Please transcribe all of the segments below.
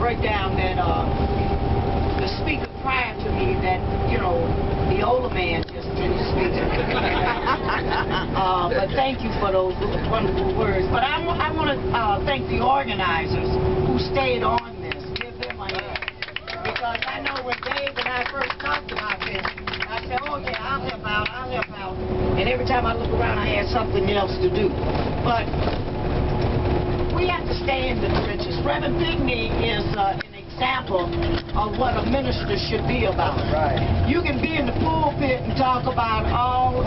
breakdown that the speaker prior to me, that, you know, the older man just didn't speak. But thank you for those wonderful words. But I want to thank the organizers who stayed on this. Give them a hand. Because I know when Dave and I first talked about this, I said, oh yeah, I'll help out, I'll help out. And every time I look around, I had something else to do. But we have to stay in the trenches. Reverend Pinkney is an example of what a minister should be about. Right. You can be in the pulpit and talk about all,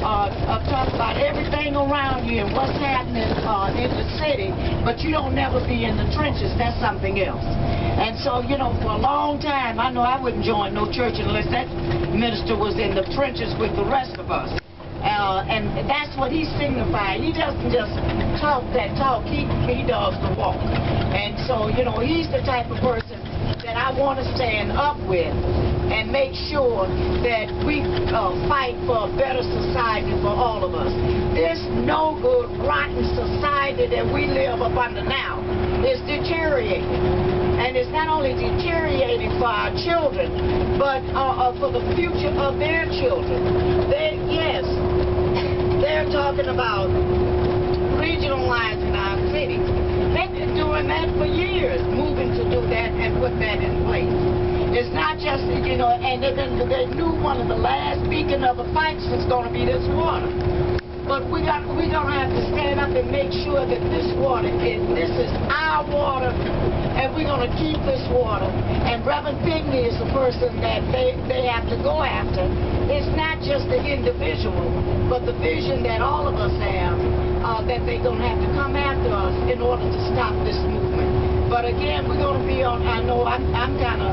talk about everything around you and what's happening in the city, but you don't never be in the trenches. That's something else. And so, you know, for a long time, I know I wouldn't join no church unless that minister was in the trenches with the rest of us. And that's what he signified. He doesn't just talk that talk, he does the walk. And so, you know, he's the type of person that I want to stand up with and make sure that we fight for a better society for all of us. This no good, rotten society that we live up under now is deteriorating. And it's not only deteriorating for our children, but for the future of their children. They're talking about regionalizing our cities. They've been doing that for years, moving to do that and put that in place. It's not just, you know, and they knew one of the last beacon of the fights was going to be this water. But we're going to have to stand up and make sure that this water is, this is our water, and we're going to keep this water. And Reverend Pinkney is the person that they have to go after. It's not just the individual, but the vision that all of us have, that they're going to have to come after us in order to stop this movement. But again, we're going to be on, I know I'm kind of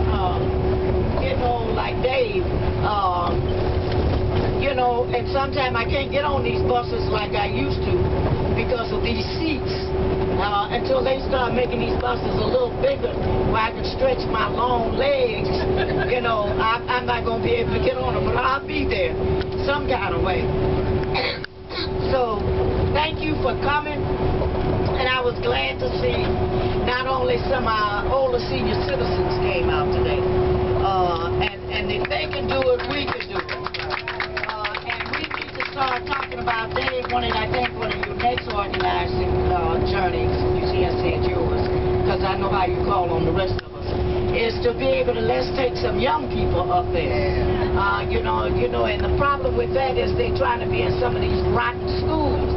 getting old like Dave, you know, and sometimes I can't get on these buses like I used to because of these seats. Until they start making these buses a little bigger where I can stretch my long legs, you know, I'm not going to be able to get on them, but I'll be there some kind of way. So thank you for coming, and I was glad to see not only some of our older senior citizens came out today, and if they can do it, we can do it. Start talking about Dave wanted, I think, one of your next organizing journeys, you see I said yours, because I know how you call on the rest of us, is to be able to, let's take some young people up there. You know, and the problem with that is they're trying to be in some of these rotten schools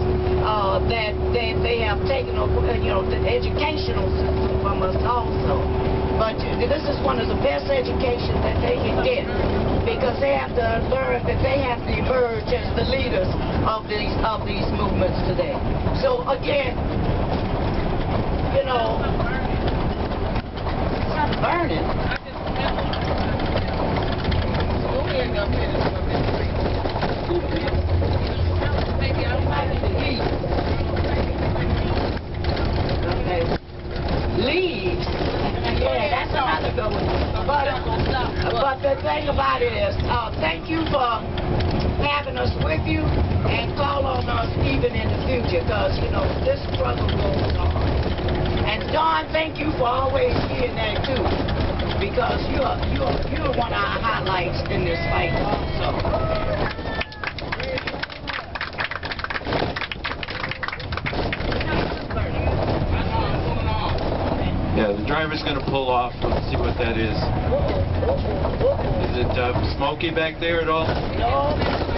that they have taken over, you know, the educational system from us also. But this is one of the best educations that they can get, because they have to learn that they have to emerge as the leaders of these movements today. So again, you know, it's not burning. Okay. Leaves. Yeah, that's all I go with. But the thing about it is, thank you for having us with you, and call on us even in the future, because, you know, this struggle goes on. And Don, thank you for always being there too, because you're one of our highlights in this fight also. Yeah, the driver's going to pull off. Let's see what that is. Is it smoky back there at all? No.